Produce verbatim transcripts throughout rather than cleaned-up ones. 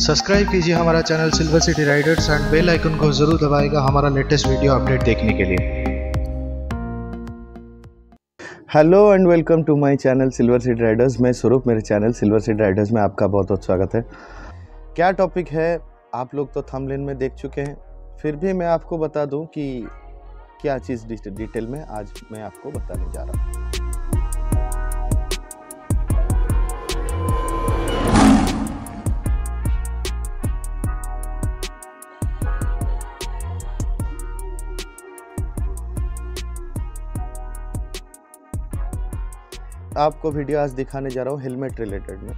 Subscribe कीजिए हमारा channel silver city Riders and bell icon को जरूर दबाएगा हमारा लेटेस्ट वीडियो अपडेट देखने के लिए। Hello and welcome to my channel silver city Riders. मैं स्वरूप, मेरे चैनल सिल्वर सिटी राइडर्स में आपका बहुत बहुत स्वागत है। क्या टॉपिक है आप लोग तो थंबनेल में देख चुके हैं, फिर भी मैं आपको बता दूं कि क्या चीज़ डिटेल में आज मैं आपको बताने जा रहा हूँ। आपको वीडियो आज दिखाने जा रहा हूँ हेलमेट रिलेटेड में।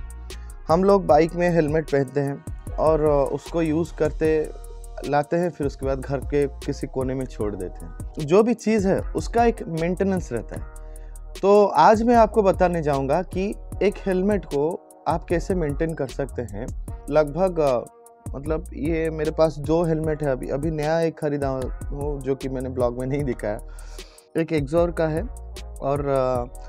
हम लोग बाइक में हेलमेट पहनते हैं और उसको यूज़ करते लाते हैं, फिर उसके बाद घर के किसी कोने में छोड़ देते हैं। जो भी चीज़ है उसका एक मेंटेनेंस रहता है, तो आज मैं आपको बताने जाऊंगा कि एक हेलमेट को आप कैसे मेंटेन कर सकते हैं। लगभग मतलब ये मेरे पास जो हेलमेट है अभी अभी नया एक खरीदा हूँ, जो कि मैंने ब्लॉग में नहीं दिखाया। एक एक्सोर का है और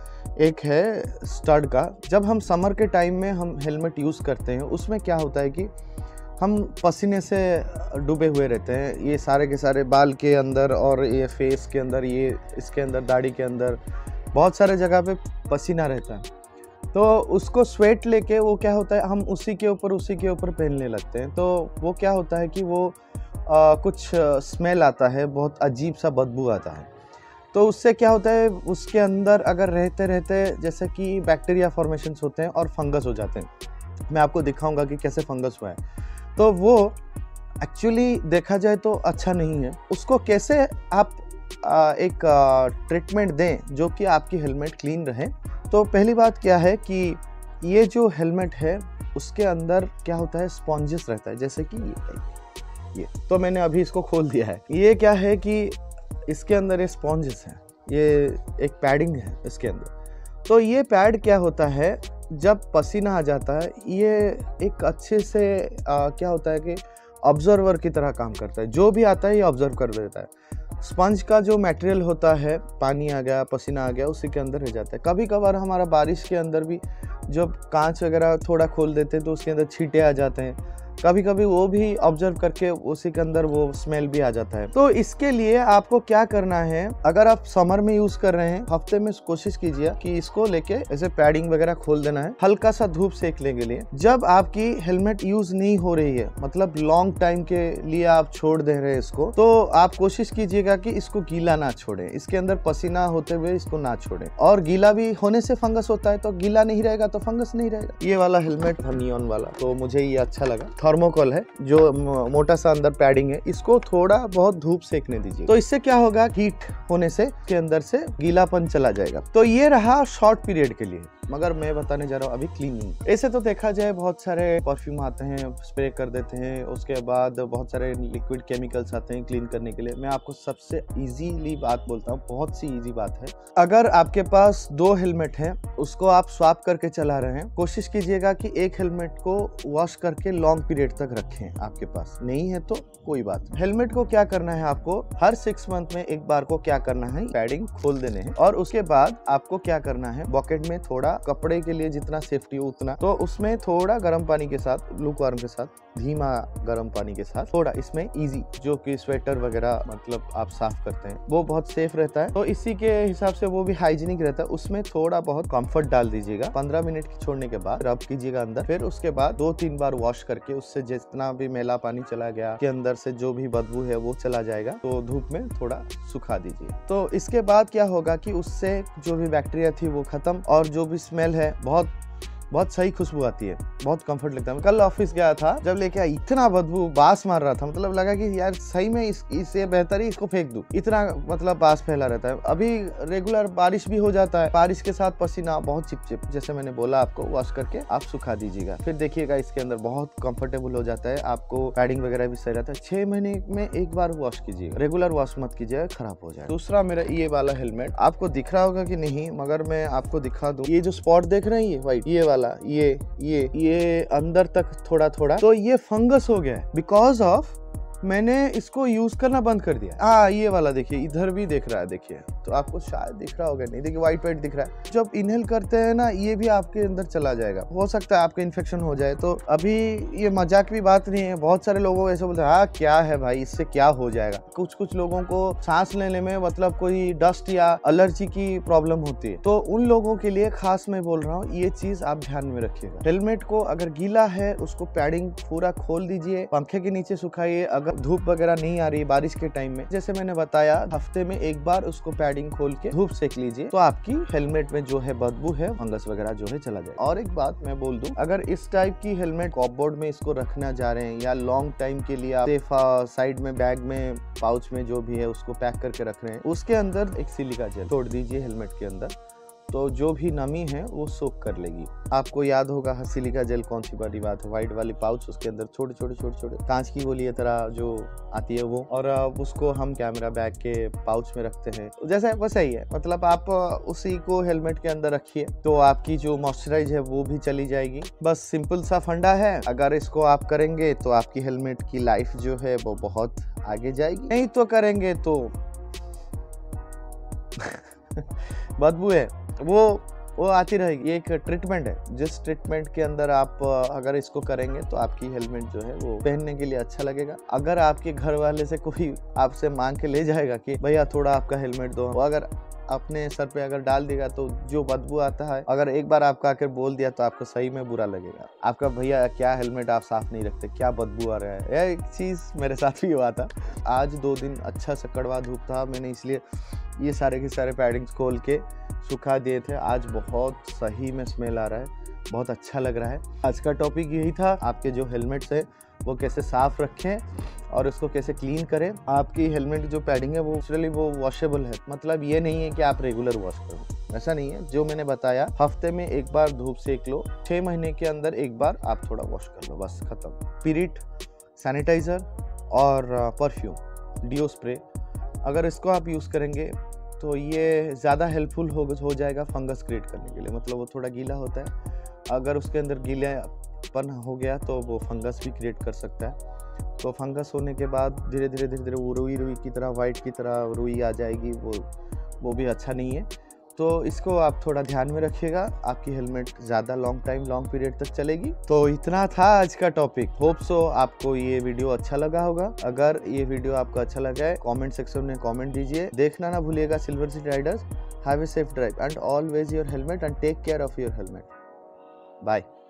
एक है स्टड का। जब हम समर के टाइम में हम हेलमेट यूज़ करते हैं उसमें क्या होता है कि हम पसीने से डूबे हुए रहते हैं। ये सारे के सारे बाल के अंदर और ये फेस के अंदर, ये इसके अंदर, दाढ़ी के अंदर बहुत सारे जगह पे पसीना रहता है। तो उसको स्वेट लेके वो क्या होता है, हम उसी के ऊपर उसी के ऊपर पहनने लगते हैं। तो वो क्या होता है कि वो आ, कुछ स्मेल आता है, बहुत अजीब सा बदबू आता है। तो उससे क्या होता है, उसके अंदर अगर रहते रहते जैसे कि बैक्टीरिया फॉर्मेशंस होते हैं और फंगस हो जाते हैं। मैं आपको दिखाऊँगा कि कैसे फंगस हुआ है। तो वो एक्चुअली देखा जाए तो अच्छा नहीं है। उसको कैसे आप एक ट्रीटमेंट दें जो कि आपकी हेलमेट क्लीन रहे। तो पहली बात क्या है कि ये जो हेलमेट है उसके अंदर क्या होता है, स्पॉन्जेस रहता है, जैसे कि ये ये तो मैंने अभी इसको खोल दिया है। ये क्या है कि इसके अंदर ये स्पॉन्जेस हैं, ये एक पैडिंग है इसके अंदर। तो ये पैड क्या होता है, जब पसीना आ जाता है ये एक अच्छे से आ, क्या होता है कि ऑब्जर्वर की तरह काम करता है। जो भी आता है ये ऑब्जर्व कर देता है। स्पंज का जो मटेरियल होता है, पानी आ गया, पसीना आ गया, उसी के अंदर रह जाता है। कभी कभार हमारा बारिश के अंदर भी जब कांच वगैरह थोड़ा खोल देते हैं तो उसके अंदर छींटे आ जाते हैं। कभी कभी वो भी ऑब्जर्व करके उसी के अंदर वो स्मेल भी आ जाता है। तो इसके लिए आपको क्या करना है, अगर आप समर में यूज कर रहे हैं, हफ्ते में कोशिश कीजिए कि इसको लेके ऐसे पैडिंग वगैरह खोल देना है, हल्का सा धूप सेकने के लिए। जब आपकी हेलमेट यूज नहीं हो रही है, मतलब लॉन्ग टाइम के लिए आप छोड़ दे रहे हैं इसको, तो आप कोशिश कीजिएगा कि इसको गीला ना छोड़े, इसके अंदर पसीना होते हुए इसको ना छोड़े। और गीला भी होने से फंगस होता है, तो गीला नहीं रहेगा तो फंगस नहीं रहेगा। ये वाला हेलमेट था नियॉन वाला, तो मुझे ये अच्छा लगा। थर्मोकोल है जो मोटा सा अंदर पैडिंग है, इसको थोड़ा बहुत धूप सेकने दीजिए। तो इससे क्या होगा, हीट होने से के अंदर से गीलापन चला जाएगा। तो ये रहा शॉर्ट पीरियड के लिए, मगर मैं बताने जा रहा हूँ अभी क्लीनिंग। ऐसे तो देखा जाए बहुत सारे परफ्यूम आते हैं, स्प्रे कर देते हैं, उसके बाद बहुत सारे लिक्विड केमिकल्स आते हैं क्लीन करने के लिए। मैं आपको सबसे इजीली बात बोलता हूँ, बहुत सी इजी बात है। अगर आपके पास दो हेलमेट है उसको आप स्वाप करके चला रहे हैं, कोशिश कीजिएगा कि एक हेलमेट को वॉश करके लॉन्ग पीरियड तक रखें। आपके पास नहीं है तो कोई बात नहीं। हेलमेट को क्या करना है, आपको हर सिक्स मंथ में एक बार को क्या करना है, पैडिंग खोल देने हैं। और उसके बाद आपको क्या करना है, पॉकेट में थोड़ा कपड़े के लिए जितना सेफ्टी हो उतना, तो उसमें थोड़ा गर्म पानी के साथ, लूकवार्म के साथ, धीमा गर्म पानी के साथ थोड़ा इसमें इजी, जो कि स्वेटर वगैरह मतलब आप साफ करते हैं, वो बहुत सेफ रहता है। तो इसी के हिसाब से वो भी हाइजीनिक रहता है। उसमें थोड़ा बहुत कंफर्ट डाल दीजिएगा, पंद्रह मिनट छोड़ने के बाद रब कीजिएगा अंदर। फिर उसके बाद दो तीन बार वॉश करके उससे जितना भी मेला पानी चला गया के अंदर से, जो भी बदबू है वो चला जाएगा। तो धूप में थोड़ा सुखा दीजिए। तो इसके बाद क्या होगा कि उससे जो भी बैक्टीरिया थी वो खत्म, और जो भी स्मेल है, बहुत बहुत सही खुशबू आती है, बहुत कंफर्ट लगता है। मैं कल ऑफिस गया था, जब लेके आया इतना बदबू, बास मार रहा था, मतलब लगा कि यार सही में इस, इससे बेहतर ही इसको फेंक दूं, इतना मतलब बास फैला रहता है। अभी रेगुलर बारिश भी हो जाता है, बारिश के साथ पसीना बहुत चिपचिप, जैसे मैंने बोला आपको वॉश करके आप सुखा दीजिएगा। फिर देखिएगा इसके अंदर बहुत कम्फर्टेबल हो जाता है, आपको पैडिंग वगैरह भी सही रहता है। छह महीने में एक बार वॉश कीजिए, रेगुलर वॉश मत कीजिए, खराब हो जाए। दूसरा मेरा ये वाला हेलमेट, आपको दिख रहा होगा की नहीं, मगर मैं आपको दिखा दूं, ये जो स्पॉट देख रहे हैं ये व्हाइट, ये वाला, ये ये ये अंदर तक थोड़ा थोड़ा, तो ये फंगस हो गया है बिकॉज ऑफ मैंने इसको यूज करना बंद कर दिया। हाँ ये वाला देखिए, इधर भी देख रहा है, देखिए तो आपको शायद दिख रहा होगा, नहीं देखिए व्हाइट व्हाइट दिख रहा है। जब इनहेल करते हैं ना ये भी आपके अंदर चला जाएगा, हो सकता है आपका इन्फेक्शन हो जाए। तो अभी ये मजाक की बात नहीं है, बहुत सारे लोगों ऐसे बोलते हैं हाँ क्या है भाई इससे क्या हो जाएगा। कुछ कुछ लोगों को सांस लेने में मतलब कोई डस्ट या एलर्जी की प्रॉब्लम होती है, तो उन लोगों के लिए खास मैं बोल रहा हूँ ये चीज आप ध्यान में रखिएगा। हेलमेट को अगर गीला है उसको पैडिंग पूरा खोल दीजिए, पंखे के नीचे सुखाइए। अगर धूप वगैरह नहीं आ रही बारिश के टाइम में, जैसे मैंने बताया हफ्ते में एक बार उसको पैडिंग खोल के धूप सेक लीजिए, तो आपकी हेलमेट में जो है बदबू है फंगस वगैरह जो है चला जाए। और एक बात मैं बोल दूं, अगर इस टाइप की हेलमेट कॉपबोर्ड में इसको रखना जा रहे हैं या लॉन्ग टाइम के लिए साइड में बैग में पाउच में जो भी है उसको पैक करके रख रहे हैं, उसके अंदर एक सिलिका जेल छोड़ दीजिए हेलमेट के अंदर, तो जो भी नमी है वो सोख कर लेगी। आपको याद होगा सिलिका जेल कौन सी बड़ी बात है, व्हाइट वाली पाउच, उसके अंदर छोटे छोटे छोटे छोटे कांच की गोली तरह जो आती है वो, और उसको हम कैमरा बैग के पाउच में रखते हैं, जैसा है वैसा ही है। मतलब आप उसी को हेलमेट के अंदर रखिए तो आपकी जो मॉइस्चराइज है वो भी चली जाएगी। बस सिंपल सा फंडा है, अगर इसको आप करेंगे तो आपकी हेलमेट की लाइफ जो है वो बहुत आगे जाएगी, नहीं तो करेंगे तो बदबू है वो वो आती रहेगी। ये एक ट्रीटमेंट है, जिस ट्रीटमेंट के अंदर आप अगर इसको करेंगे तो आपकी हेलमेट जो है वो पहनने के लिए अच्छा लगेगा। अगर आपके घर वाले से कोई आपसे मांग के ले जाएगा कि भैया थोड़ा आपका हेलमेट दो, वो अगर अपने सर पे अगर डाल देगा तो जो बदबू आता है, अगर एक बार आपका आकर बोल दिया तो आपको सही में बुरा लगेगा। आपका भैया क्या हेलमेट आप साफ नहीं रखते, क्या बदबू आ रहा है। यह एक चीज़ मेरे साथ भी हुआ था। आज दो दिन अच्छा सा कड़वा धूप था, मैंने इसलिए ये सारे के सारे पैडिंग्स खोल के सुखा दिए थे। आज बहुत सही में स्मेल आ रहा है, बहुत अच्छा लग रहा है। आज का टॉपिक यही था, आपके जो हेलमेट्स है वो कैसे साफ रखें और उसको कैसे क्लीन करें। आपकी हेलमेट जो पैडिंग है वो एक्चुअली वो वॉशेबल है, मतलब ये नहीं है कि आप रेगुलर वॉश करो, ऐसा नहीं है। जो मैंने बताया हफ्ते में एक बार धूप सेक लो, छः महीने के अंदर एक बार आप थोड़ा वॉश कर लो, बस खत्म। स्पिरिट, सैनिटाइज़र और परफ्यूम, डियो स्प्रे, अगर इसको आप यूज़ करेंगे तो ये ज़्यादा हेल्पफुल हो, हो जाएगा फंगस क्रिएट करने के लिए। मतलब वो थोड़ा गीला होता है, अगर उसके अंदर गीलापन हो गया तो वो फंगस भी क्रिएट कर सकता है। तो फंगस होने के बाद धीरे धीरे धीरे धीरे वो रुई रुई की तरह वाइट की तरह रुई आ जाएगी, वो वो भी अच्छा नहीं है। तो इसको आप थोड़ा ध्यान में रखिएगा, आपकी हेलमेट ज़्यादा लॉन्ग टाइम लॉन्ग पीरियड तक चलेगी। तो इतना था आज का टॉपिक, होप सो आपको ये वीडियो अच्छा लगा होगा। अगर ये वीडियो आपको अच्छा लगा है कमेंट सेक्शन में कमेंट दीजिए। देखना ना भूलिएगा silver city Riders. Have a safe drive and always your helmet and take care of your helmet. Bye.